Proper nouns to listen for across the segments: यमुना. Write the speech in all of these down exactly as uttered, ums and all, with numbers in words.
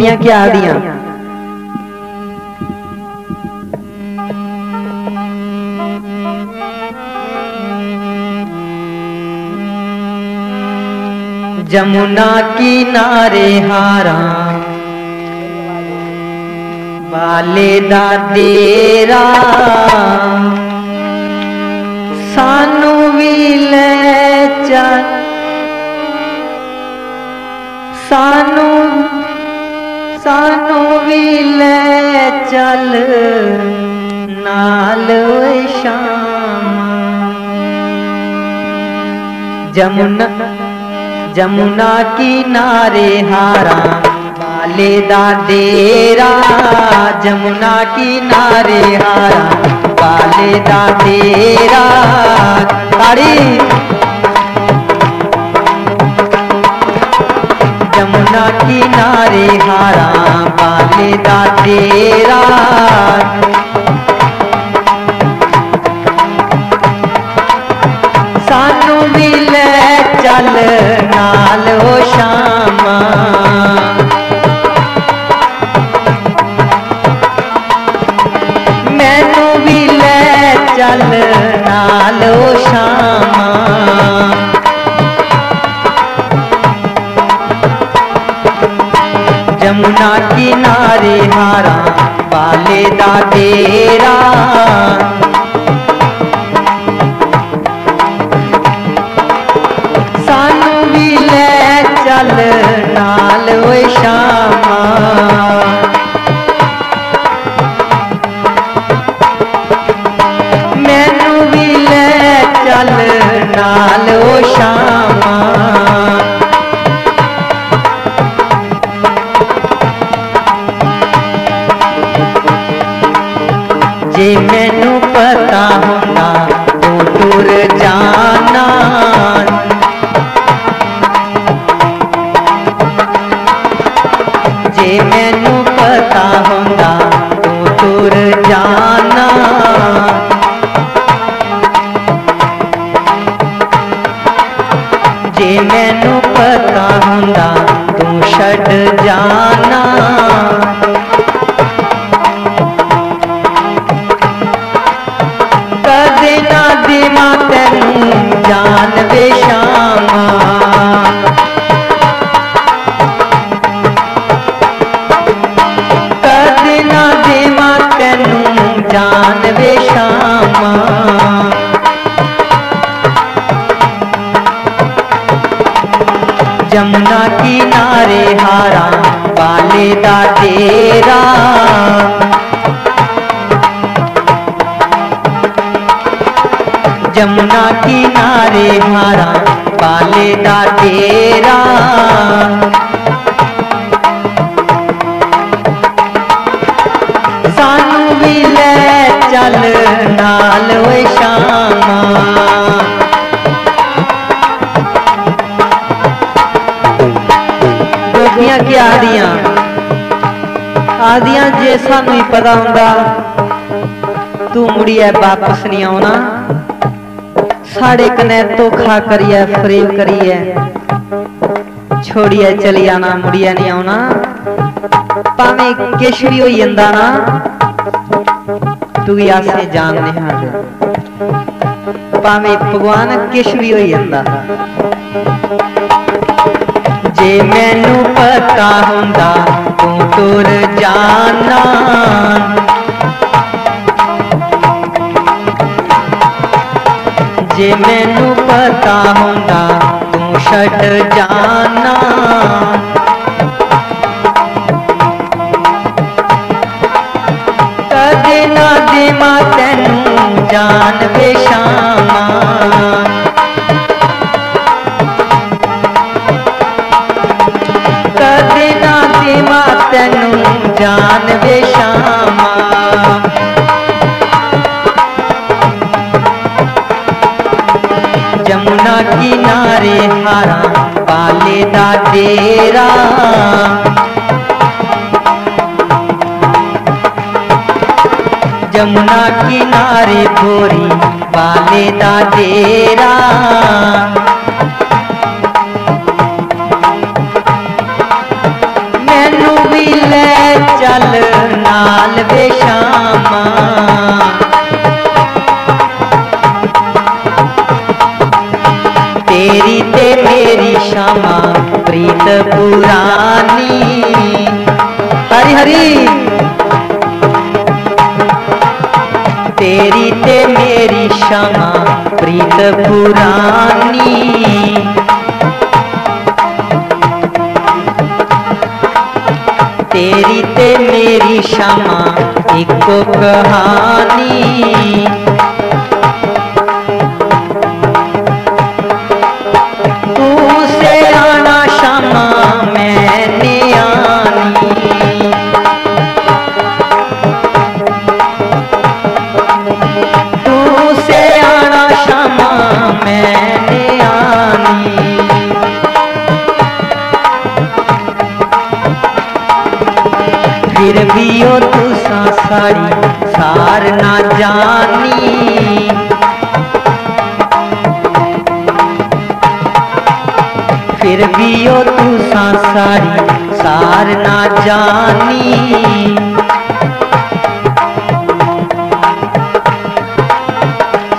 गोपियां क्या आदियां। जमुना किनारे हारा बाले दा देरा सानू भी ले चल सानू सानू भी ले चल नाल शाम। जमुना जमुना किनारे हारा बाले दा देरा जमुना किनारे हारा बाले दा देरा तारी। जमुना किनारे हारा बाले दा देरा सानू भी ले चल नाल ओ शामा। मैनू भी ले चल नाल ओ शामा। जमुना किनारे हारा बाले दा देरा चल नाल ओ शामा। मैनू भी ले चल नाल ओ शामा। जे मैनू पता होंदा तू दूर जाना मैनू पता होंदा तू दूर जाना। जे मैनू पता होंदा तू छड जाना। कदे ना देवां तैनूं जान वे शामा। जान वे शामा। जमुना किनारे हारा बाले दा देरा जमुना किनारे हारा बाले दा देरा चल नाल ओ शामा। गोपियां क्या आदियां आदियां जे सानू ही पता होंदा तू मुड़िए वापस नहीं आना। साढ़े कन्नै धोखा करिए फरेब करिए छोड़िए चली जाना मुड़िए नहीं आना। भावें किश भी होई जंदा ना तू ही आसे जान निहार। भावें भगवान किश भी होई जंदा। जे मैनू पता होंदा तू तुर जाना। जे मैनू पता होंदा तू छड जाना। देवां तैनूं जान वे शामा। कदे ना देवां तैनूं जान वे शामा। जमुना किनारे हारा बाले दा देरा जमुना किनारे भोरी बाले दा देरा मैनू भी चल नाल वे श्यामा, तेरी ते मेरी श्यामा प्रीत पुरानी। हरि हरि। तेरी ते मेरी श्यामा प्रीत पुरानी, तेरी ते मेरी श्यामा एको कहानी। तू से आना श्यामा मैंने आनी, तू से आना श्यामा मैंने आनी। फिर भी ओ तू सारी सार ना जानी, फिर भी ओ तू सारी सार ना जानी।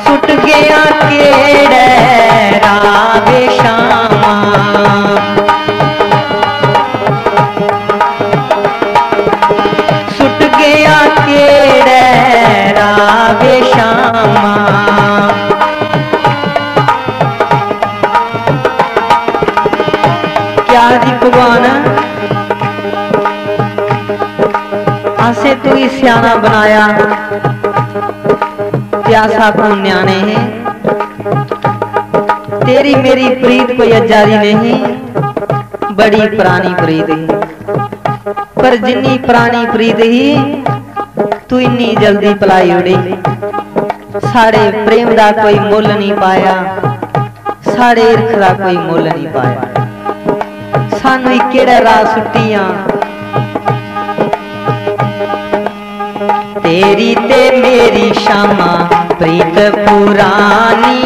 सुट गया केड़े रावे श्यामा, रावे श्यामा। क्या रिकवान असे तू ही सियाना बनाया, प्यासा को न्याने है। तेरी मेरी प्रीत कोई अजारी नहीं, बड़ी पुरानी प्रीत ही। पर जिन्नी पुरानी प्रीत ही तू इन्नी जल्दी पलाई उड़ी। साढ़े प्रेम का कोई मुल नहीं पाया, साढ़े इर्ख का कोई मुल नहीं पाया। सानू केड़ा राह सुटिया। तेरी ते मेरी श्यामा प्रीत पुरानी,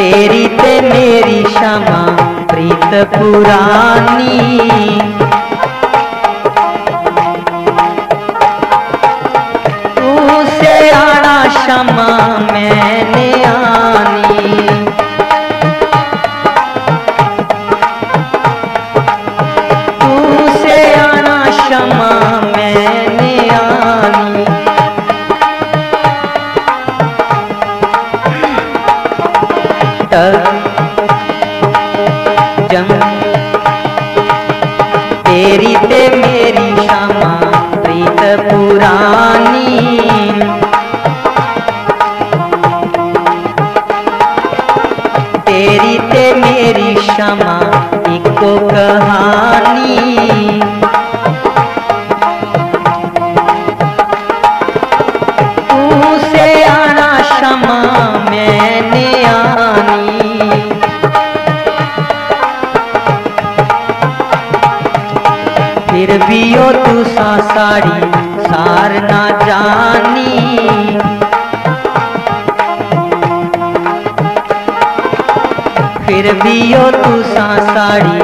तेरी ते मेरी श्यामा प्रीत पुरानी। तू से आना श्यामा मैंने आनी, तू से आना श्यामा मैंने आनी। त तेरी ते मेरी श्यामा प्रीत पुरानी, तेरी ते मेरी श्यामा एको कहानी। तू से आना श्यामा मैंने आनी, फिर भी ओ तू साड़ी सार ना जानी। फिर भी ओ तू साड़ी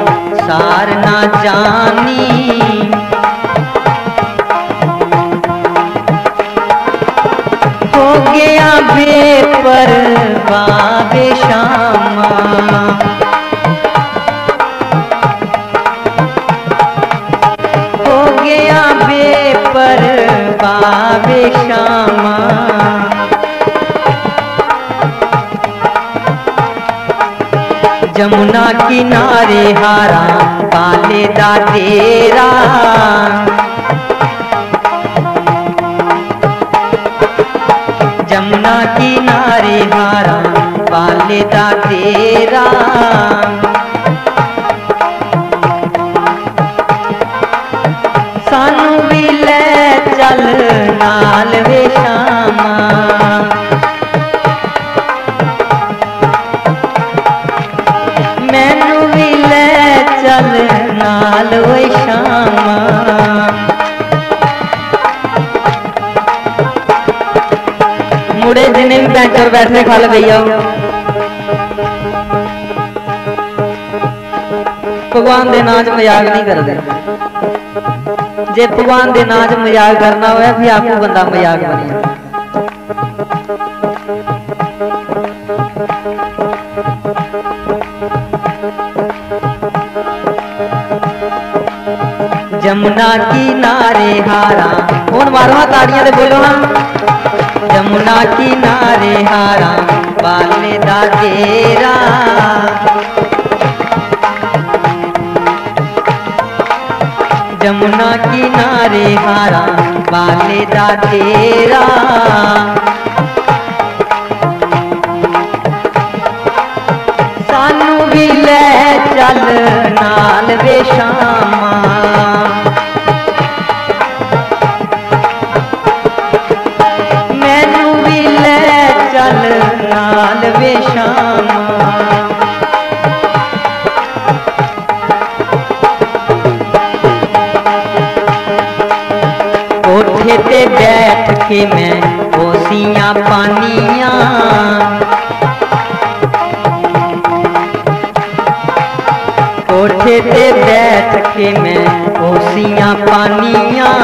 सार ना जानी। हो गया बेपरवाह वे श्यामा, वे श्यामा। यमुना किनारे हारा पाले दा तेरा, यमुना किनारे हारा पाले दा तेरा। सानू भी ले चल नाल वे श्यामा, मैनू भी ले चल नाल वे श्यामा। मुड़े जिन्हें भी बेंच पर बैठने खल भैया। भगवान के नाम मजाक नहीं करते। जे भगवान के नाम मजाक करना हो फिर आपको बंदा मजाक बने। यमुना किनारे हारा कौन मारो ताड़ियां दे बोलो ना। यमुना किनारे हारा बाले दा तेरा, यमुना किनारे हारा बाले दा तेरा। सानू भी ले चल नाल वे शामा, मैनू भी ले चल नाल वे शामा। कोठे ते बैठ के मैं ओसियां पानियां, कोठे ते बैठ के मैं ओसियां पानियां।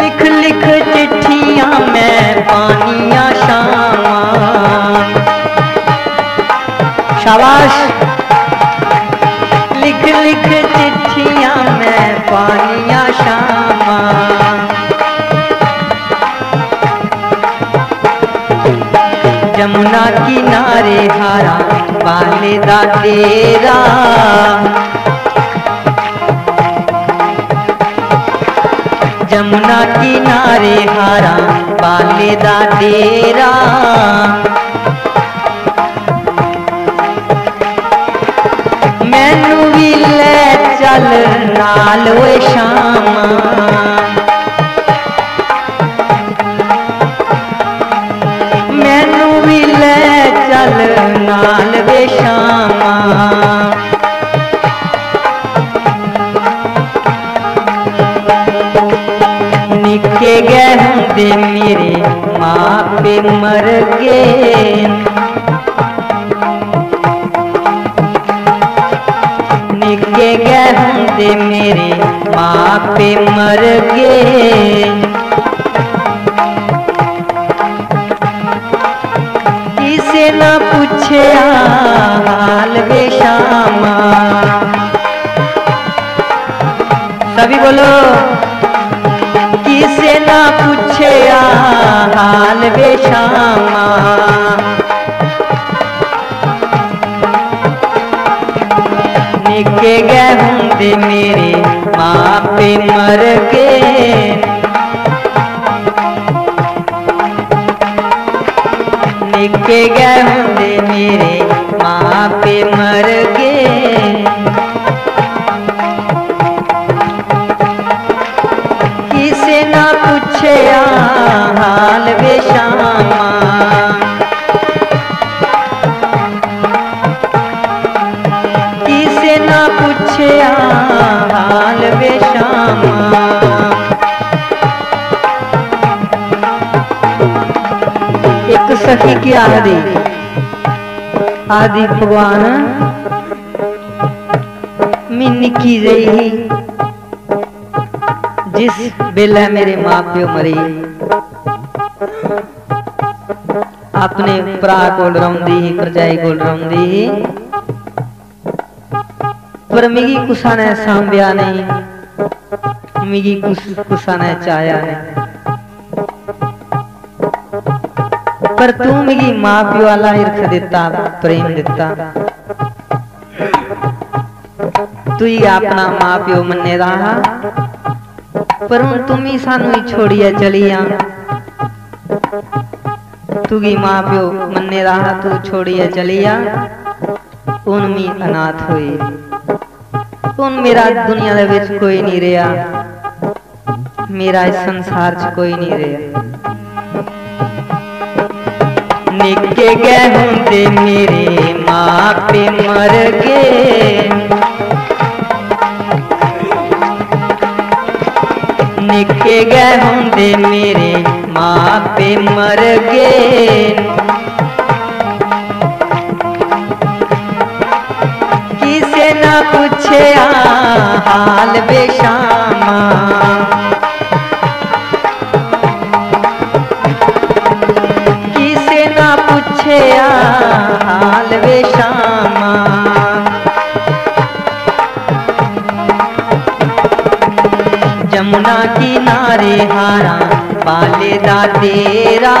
लिख लिख चिट्ठियां मैं पानियां शामां। शाबाश। लिख लिख चिट्ठियां मैं पानियां शामां। यमुना किनारे हारा बाले दा तेरा, यमुना किनारे हारा बाले दा तेरा। मैनू भी ले चल नाल ओए शामा, नाल वे शामा। निके गए होंदे मेरे माँ पे मर गए, निके गए होंदे मेरे माँ पे मर गए। किसे ना पूछया हाल वे शामा, सभी बोलो। किसे ना पूछया हाल वे शामा, निके गए होंदे मेरे माँ पे मर गए, निके गए होंदे मेरे माँ पे मर गए। किसे ना पूछया हाल वे शामा, किसे ना पूछया हाल वे शामा। एक सखी की आदि आदि भगवान मिनी की रही, जिस बेला मेरे माँ प्यो मरी अपने भरा कोल रौंदी ही, भरजाई कोल रौंदी ही, पर मिगी कुसा ने सांभिया नहीं, मिगी कुस कुसा ने चाया नहीं। पर तू मिगी माँ प्यो आला हिरख दिता, प्रेम दिता। तू ही अपना माँ प्यो मन्ने रहा, पर हुण तुम ही सानू ही छोड़िया चलिया। तू ही माँ प्यो मन्ने रहा, तू छोड़िया चलिया। हुण मी अनाथ होई, हुण मेरा दुनिया दे विच कोई नहीं रहा, मेरा इस संसार च कोई नहीं रहा। निके गए होंदे मेरे माँ पे मर गए, निके गए होंदे मेरे माँ पे मर गए। लाल बेशामा किसे ना पूछे आ हाल बेशामा यमुना किनारे हारा पालेदा तेरा।